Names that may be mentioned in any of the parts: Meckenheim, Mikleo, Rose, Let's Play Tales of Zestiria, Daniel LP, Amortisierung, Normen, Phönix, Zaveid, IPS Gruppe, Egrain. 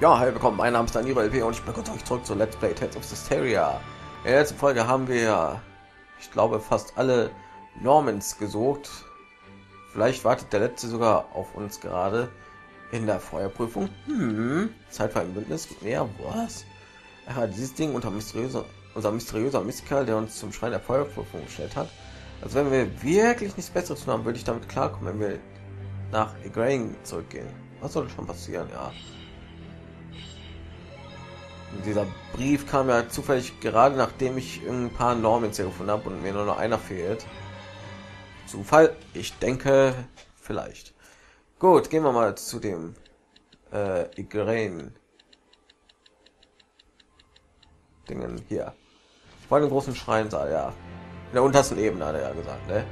Ja, hallo, willkommen, mein Name ist Daniel LP und ich begrüße euch zurück zu Let's Play Tales of Zestiria. In der letzten Folge haben wir, ich glaube, fast alle Normans gesucht. Vielleicht wartet der letzte sogar auf uns gerade in der Feuerprüfung. Zeit für ein Bündnis. Ja, was? Er hat dieses Ding unter unser mysteriöser Mystiker, der uns zum Schrein der Feuerprüfung gestellt hat. Also wenn wir wirklich nichts Besseres tun haben, würde ich damit klarkommen, wenn wir nach Egrain zurückgehen. Was soll schon passieren, ja. Und dieser Brief kam ja zufällig gerade, nachdem ich ein paar Normans hier gefunden habe und mir nur noch einer fehlt. Zufall? Ich denke, vielleicht. Gut, gehen wir mal zu dem Egrain Dingen hier. Vor dem großen Schreinsaal, ja. In der untersten Ebene hat er ja gesagt, ne?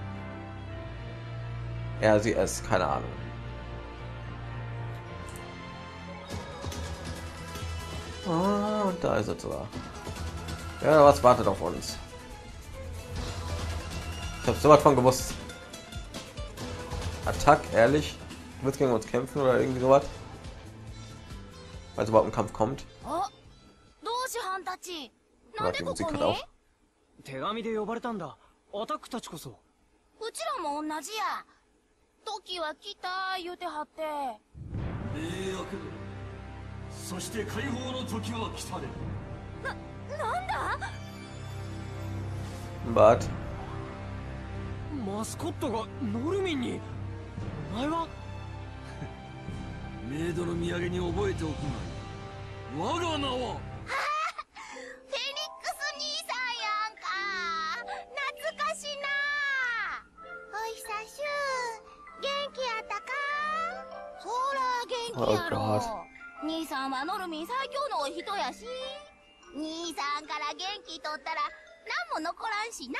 Er, sie, es, keine Ahnung. Oh, und da ist er sogar. Ja, was wartet auf uns? Ich habe sowas von gewusst. Attack, ehrlich? Du willst gegen uns kämpfen oder irgendwie sowas? Weil es überhaupt ein Kampf kommt. Warte, die Musik hört auf. But. マスコットがノルミンに。お前はメイドの土産に覚えておくが、我が名はフェニックス兄さんやんか。懐かしな。お久しゅう。元気やったか？ほら元気やろ。兄さんはノルミン最強のお人やし、兄さんから元気取ったら何も残らんしな。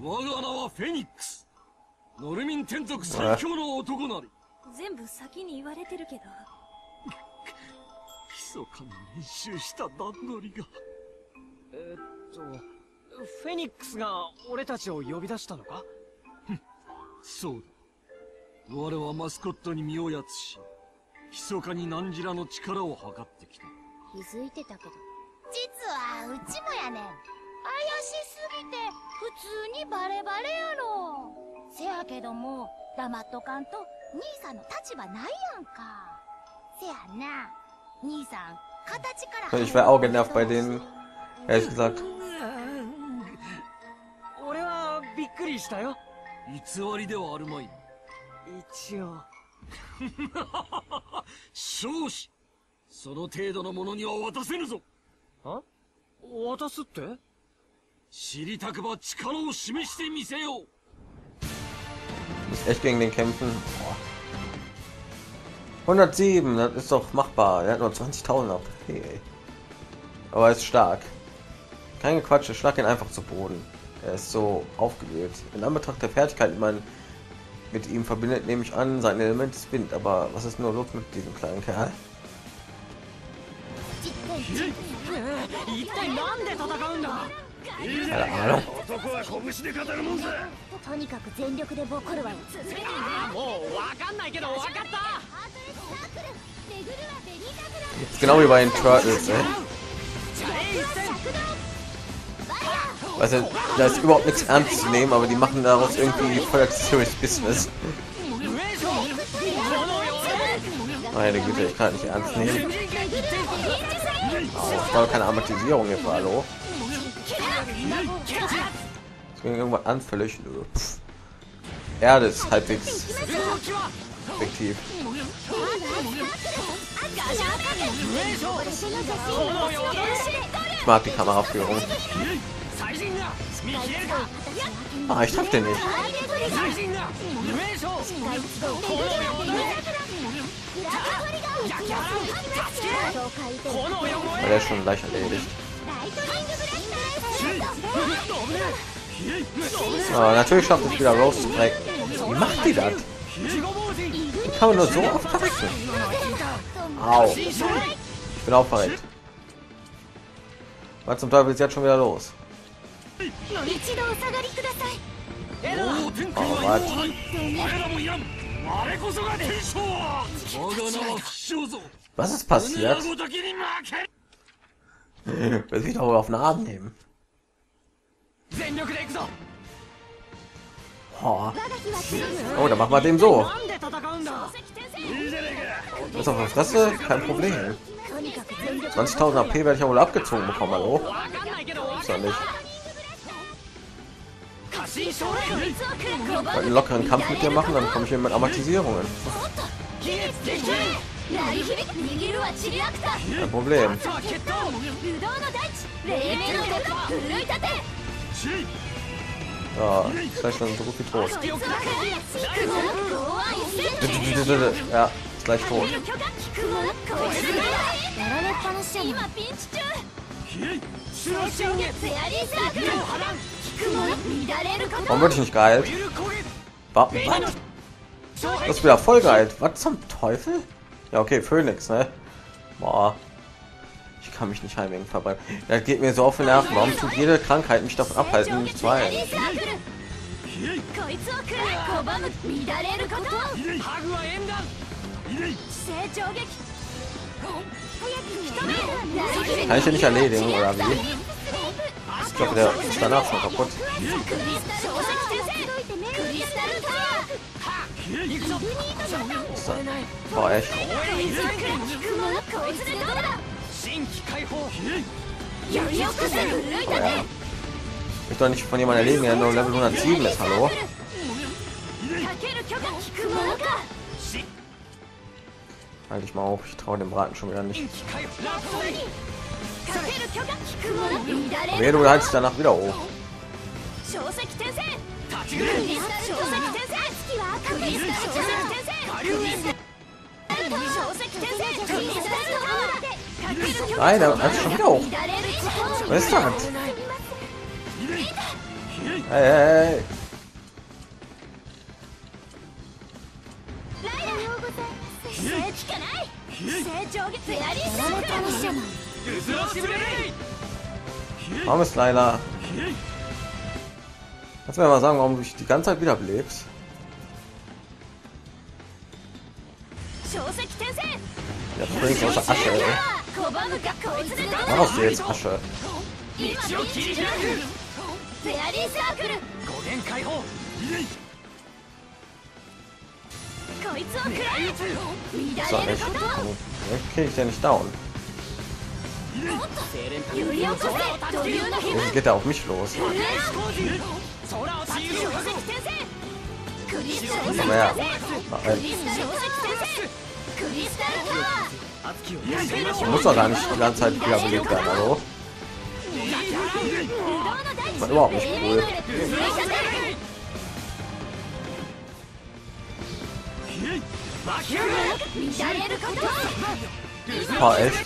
我が名はフェニックス。ノルミン天族最強の男なり。全部先に言われてるけど。密かに練習した段取りが。フェニックスが俺たちを呼び出したのか？そうだ。我はマスコットに身をやつし、密かに何じらの力を測ってきた。気づいてたけど。実はうちもやねん。怪しすぎて普通にバレバレやろ。せやけども黙っとかんと兄さんの立場ないやんか。せやな、兄さん形から。Ich war auch genervt bei denen. Ehrlich gesagt. 俺はびっくりしたよ。偽りではあるまい。一応。少子。その程度のものには渡せぬぞ。あ？渡すって？知りたくば力を示してみせよう。Echt gegen den kämpfen. 107, das ist doch machbar. Er hat nur 20.000. Hey. Aber er ist stark. Kein Quatsch, ich schlag ihn einfach zu Boden. Er ist so aufgewühlt. In Anbetracht der Fertigkeit, die man mit ihm verbindet, nehme ich an, sein Element ist Wind. Aber was ist nur los mit diesem kleinen Kerl? とにかく全力でボコるわよ。もうわかんないけどわかった。Genau wie bei den Turtles, ne? Also, da ist überhaupt nichts ernst zu nehmen, aber die machen daraus irgendwie voller Serious Business. Meine Güte, ich kann nicht ernst nehmen. Oh, ich brauche keine Amortisierung hier, hallo. Irgendwann anfällig. Erde ist halbwegs effektiv. Ich mag die Kameraführung. Ah, ich treffe den nicht. Aber der ist schon gleich erledigt. So, natürlich schafft es wieder Rose zu brechen. Wie macht die das? Die kann man nur so oft verrecken. Au. Ich bin auch verreckt. Was zum Teufel ist jetzt schon wieder los? Oh, was? Was ist passiert? Will sich doch wohl auf den Arm nehmen. Oh, oh, dann machen wir dem so. Ist auf der Fresse? Kein Problem. 20.000 AP werde ich ja wohl abgezogen bekommen, hallo? Ist ja nicht. Einen lockeren Kampf mit dir machen, dann komme ich hier mit Amortisierungen. Kein Problem. Ja, vielleicht dann so gut wie tot. Ja, ist gleich tot. Warum würde ich nicht geheilt? Was? Das ist wieder voll geheilt. Was zum Teufel? Ja, okay, Phoenix, ne? Boah. Ich kann mich nicht heilen wegen Verbrennen. Das geht mir so auf den Nerven. Warum tut jede Krankheit mich davon abhalten, mich zu heilen? Kann ich ja nicht erledigen, oder wie? Ich glaube, der ist danach schon kaputt. Boah, echt. Oh, ja. Ich doch nicht von jemandem erleben, der nur Level 107 ist, hallo? Halt ich mal auf, ich traue dem Braten schon wieder nicht. Wer du heißt danach wieder hoch. Nein, da hat schon wieder hoch. Was ist das? Hey, hey. Warum ist leider? Kannst du mir mal sagen, warum du dich die ganze Zeit wieder belebst? Ja, du bringst aus der Asche, ey. Mach aus dir jetzt Asche. So, ich krieg ich ja nicht down. Jetzt geht er auf mich los. Komm her. Ich muss doch gar nicht die ganze Zeit wieder belegt werden, hallo? Das war überhaupt nicht cool. Boah, echt?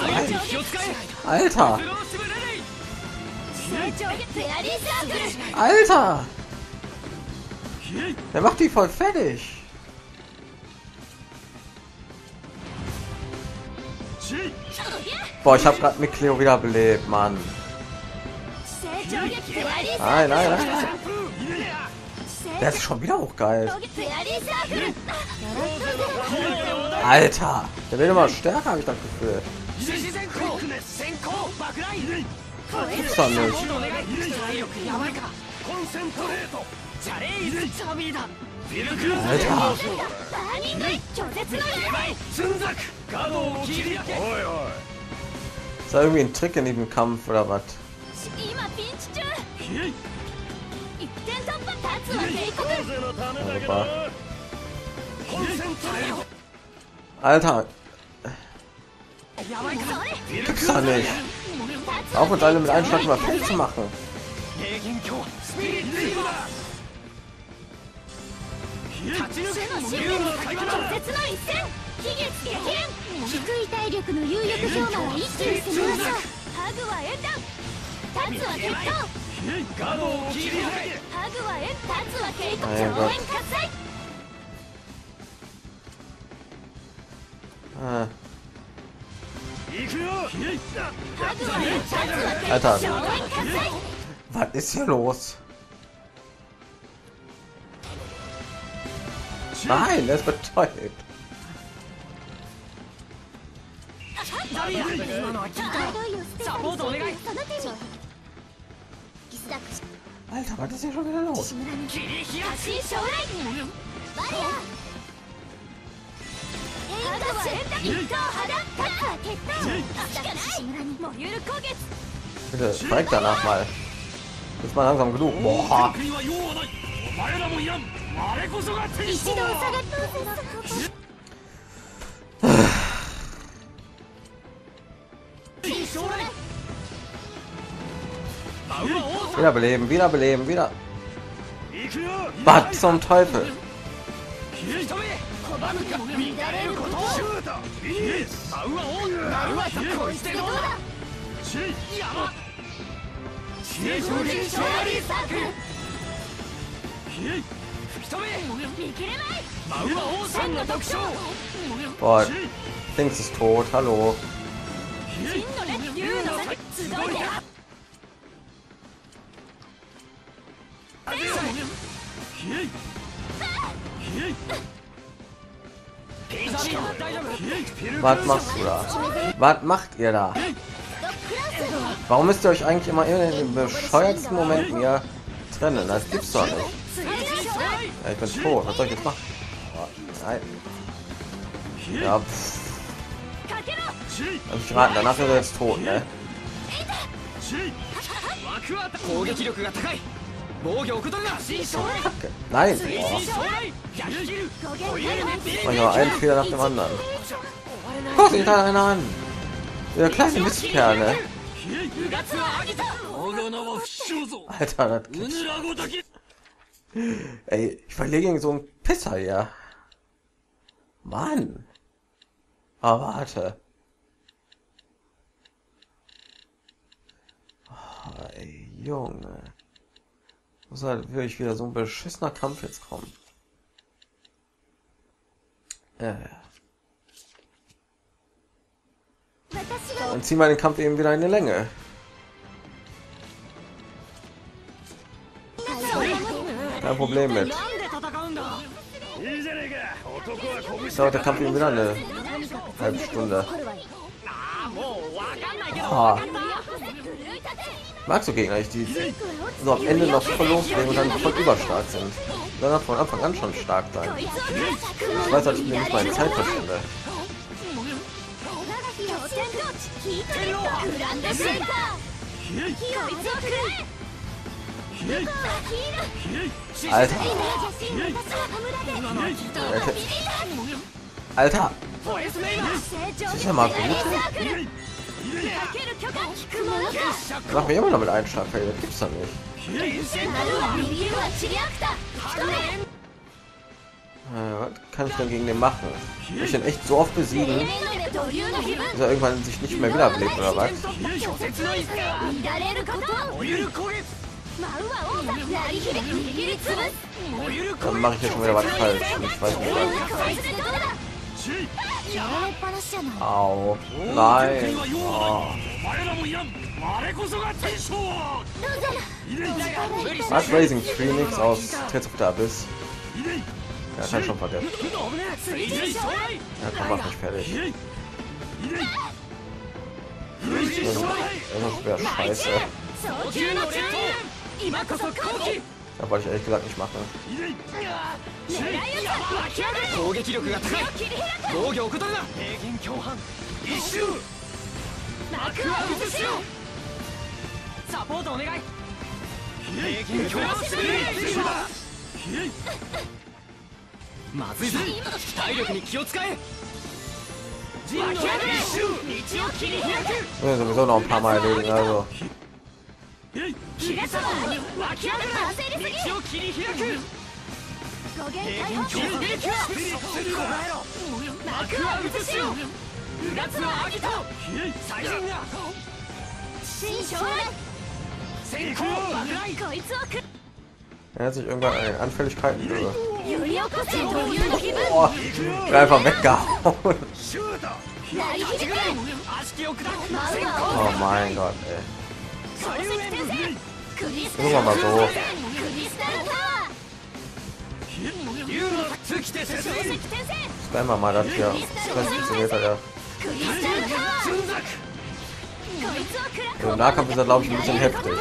Alter! Alter! Der macht die voll fertig! Boah, ich hab grad Mikleo wieder belebt, Mann! Nein, nein, nein! Der ist schon wieder hochgeil! Alter! Der wird immer stärker, habe ich das Gefühl. Gibt's doch nicht. Alter. Ist da irgendwie ein Trick in diesem Kampf oder was? Alter. Gibt's doch nicht. Auf uns alle mit einem Schlag mal Feld zu machen. Ah. Alter, was ist hier los? Nein, das betäubt. Alter, was ist hier schon wieder los? Bitte steigt danach mal. Ist mal langsam genug. Boah. Wiederbeleben, wiederbeleben, wieder. Was zum Teufel? Boah, Dings ist tot, hallo. Was machst du da? Was macht ihr da? Warum müsst ihr euch eigentlich immer in den bescheuertsten Momenten hier trennen? Das gibt's doch nicht. Ja, ich bin tot. Was soll ich jetzt machen? Oh, nein. Ja, pff. Hab ich geraten. Danach wäre jetzt tot, ne? Kacke. Nein! Oh. Ich war ein Fehler nach dem anderen. Guck dich da einer an! Der kleine Mistkerle. Alter, das gibt's. Ey, ich verlege gegen so einen Pisser hier. Mann. Aber warte. Oh, ey, Junge. Muss halt wirklich wieder so ein beschissener Kampf jetzt kommen. Und zieh mal den Kampf eben wieder eine Länge. Kein Problem mit. Das dauert der Kampf eben wieder eine halbe Stunde. Oh. Magst du Gegner, die so am Ende noch voll loslegen und dann voll überstark sind? Sondern von Anfang an schon stark sein. Ich weiß, dass ich mir nicht meine Zeit verschwende. Alter. Alter. Sicher mal gut. Mach mir immer noch mit einem Schaffer, das gibt's doch nicht. Was kann ich denn gegen den machen? Ich den echt so oft besiegen, dass er irgendwann sich nicht mehr wiederbelebt oder was? Dann mache ich ja schon wieder was falsch. Ich weiß nicht was. Au, nein. Oh. Was Raising Phoenix aus Tales of the Abyss? Ja, das hat schon vergessen. Ja, komm, mach mich fertig. Das wäre scheiße. Da wollte ich ehrlich gesagt nicht machen. Ja, sowieso noch ein paar Mal erledigen, also. Er hat sich irgendwann an den Anfälligkeiten über. Oh, einfach weggehauen. Oh mein Gott, ey. Guck mal so. Stai mă, m-a dat și eu. So, Nahkampf ist, glaube ich, ein bisschen heftig.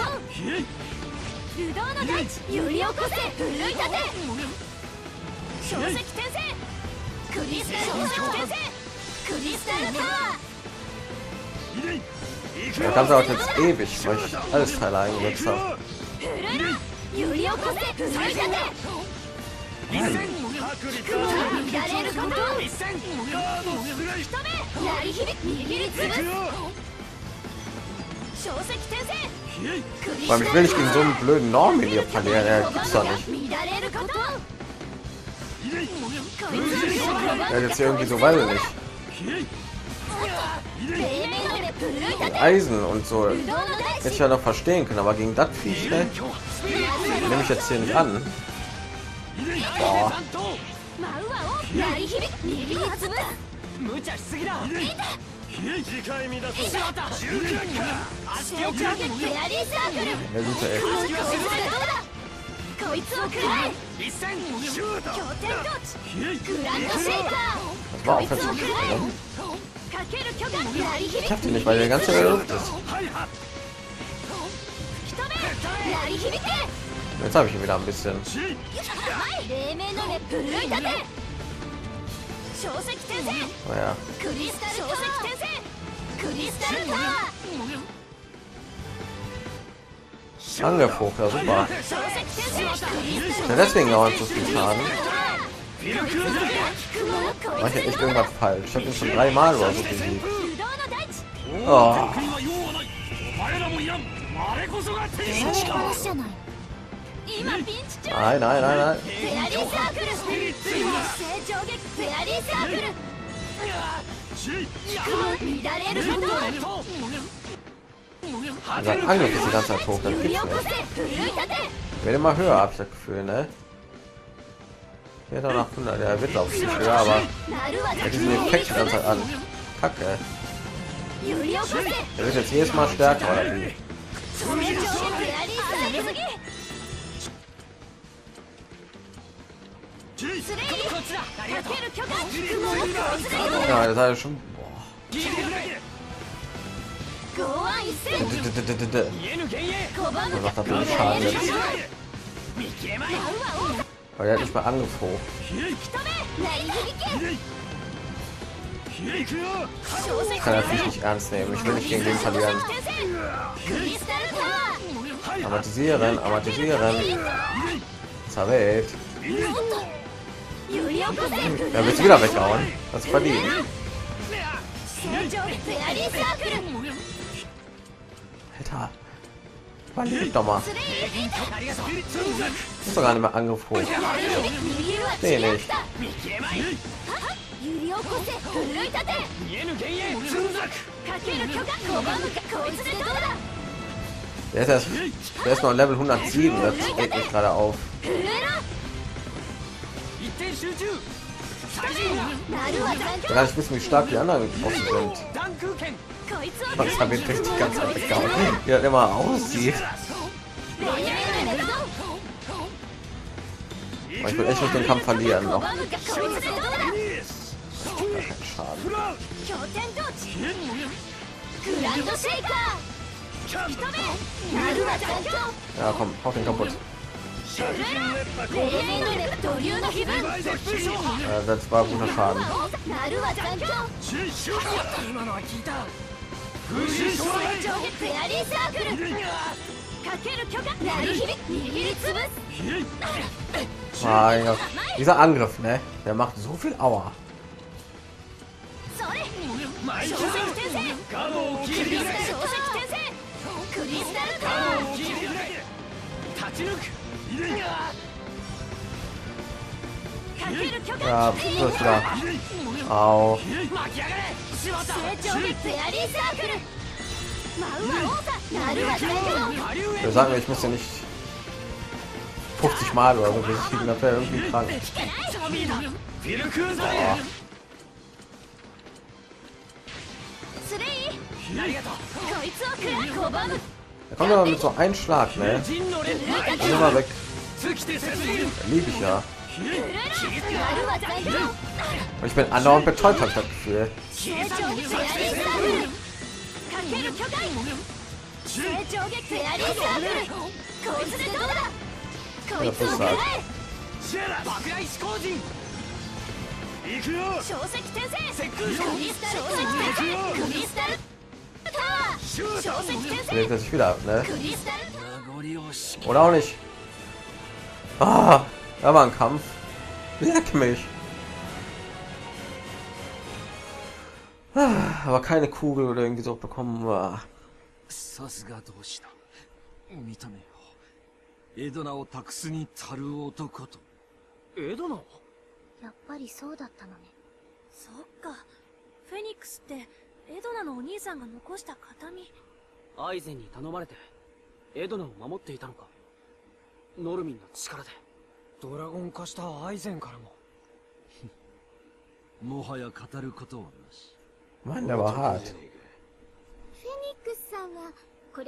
Der Kampf dauert jetzt ewig, weil ich alles Teile eingesetzt habe. Weil ich will nicht gegen so einen blöden Normen hier verlieren, gibt's doch nicht. Der ist jetzt hier irgendwie so, weiß ich nicht. Mit Eisen und so. Hätte ich ja noch verstehen können, aber gegen das Viech, ne? Nehme ich jetzt hier nicht an. Boah. Ja, gut, ey. Das war auch jetzt so schön. Ich hab den nicht, weil der ganze Luft ist. Jetzt habe ich ihn wieder ein bisschen. Oh ja. Angefogter, super. Ja, deswegen auch so viel Schaden. Mach ich echt irgendwas falsch. Ich hab ihn schon 3 Mal oder so besiegt. Oh. Nein, nein, nein, nein. Sein Angriff ist die ganze Zeit hoch, das gibt's nicht. Werde mal höher, hab ich das Gefühl, ne? Ja, danach 100, der wird auch nicht höher, aber diesen Effekt die ganze Zeit an. Kacke. Der wird jetzt jedes Mal stärker. Oder wie? Ja, das hat er schon. Boah. Was macht das für einen Schaden jetzt? Aber der hat nicht mal angefangen. Ich kann natürlich nicht ernst nehmen. Ich will nicht gegen den verlieren. Amortisieren, amortisieren. Zaveid. Er wird wieder weghauen. Das verdient. Alter. Verlieb doch mal. Ist doch gar nicht mehr Angriff hoch. Nee, nicht. Der ist noch Level 107, das geht mich gerade auf. Da kann ich wissen, wie stark die anderen getroffen sind. Was haben wir richtig die ganze Zeit gehauen? Wie das immer aussieht. Aber ich will echt nicht den Kampf verlieren noch. Ja, komm, hau den kaputt. Das war guter Schaden. Mein Gott. Dieser Angriff, ne? Der macht so viel Aua. Ja, das war. Au. Wir sagen, ich muss ja nicht 50 Mal oder so besiegen, das wäre irgendwie krank. Boah. Da kommt aber mit so einem Schlag, ne? Immer weg. Lieb ich ja. Ich bin andauernd betäubt, habe ich das Gefühl. Das ist halt. Legt er sich wieder ab, ne? Oder auch nicht. Ah, da war ein Kampf. Leck mich. Ah, aber keine Kugel oder irgendwie so bekommen war. Mann, der war hart. Ich kann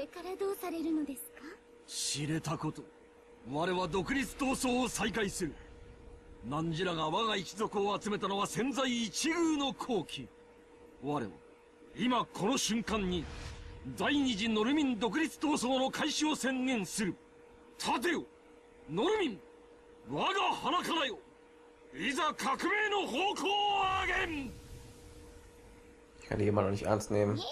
die immer noch nicht ernst nehmen. Sein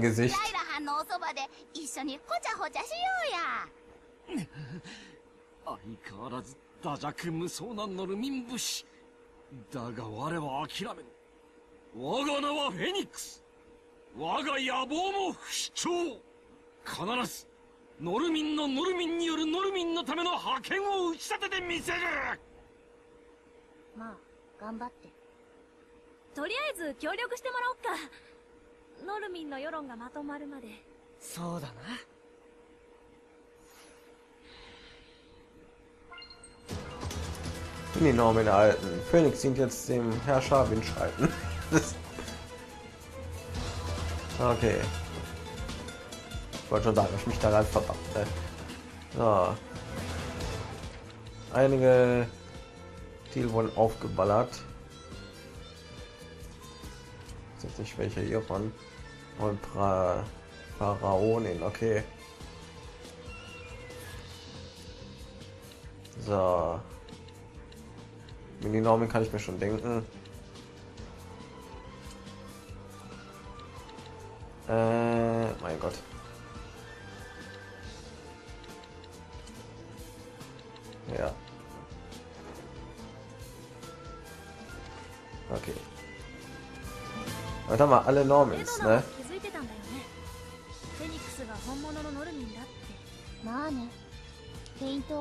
Gesicht. In die Normen erhalten. Phoenix dient jetzt dem Herrscher Windschalten. Okay. Ich wollte schon sagen, ich mich da rein verpackt. Ne? So. Einige Ziele wurden aufgeballert. Ich weiß nicht, welche hiervon. Und Pharaonin, okay. So. Mini-Normen kann ich mir schon denken. Mein Gott. Ja. Okay. Warte mal, alle Normans, ne? Ja, ne? Hängt er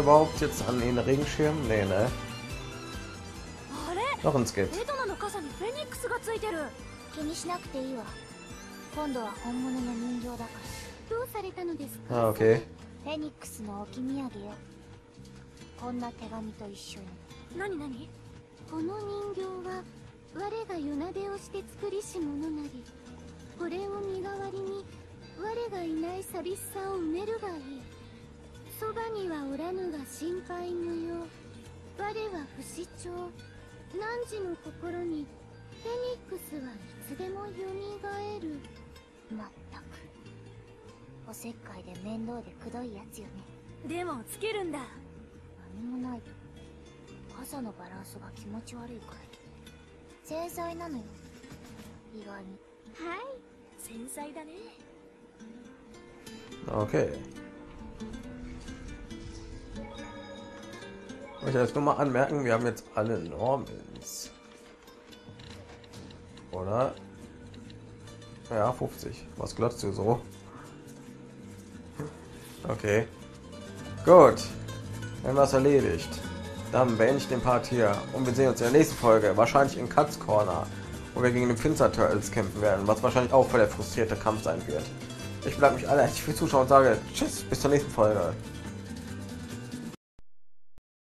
überhaupt jetzt an den Regenschirm? Nee, ne? Noch ein Skit. Ah, okay. つでも蘇る。まったくおせっかいで面倒でくどいやつよね。でもつけるんだ。何もない。傘のバランスが気持ち悪いから繊細なのよ、意外に。はい、繊細だね。 Okay. Ich möchte erst nur mal anmerken, wir haben jetzt alle Normans. Oder? Ja, 50. Was glaubst du so? Okay. Gut. Dann war es erledigt. Dann beende ich den Part hier. Und wir sehen uns in der nächsten Folge. Wahrscheinlich in Cuts Corner. Wo wir gegen den Finster Turtles kämpfen werden. Was wahrscheinlich auch voll der frustrierte Kampf sein wird. Ich bedanke mich alle herzlich fürs Zuschauen und sage Tschüss, bis zur nächsten Folge.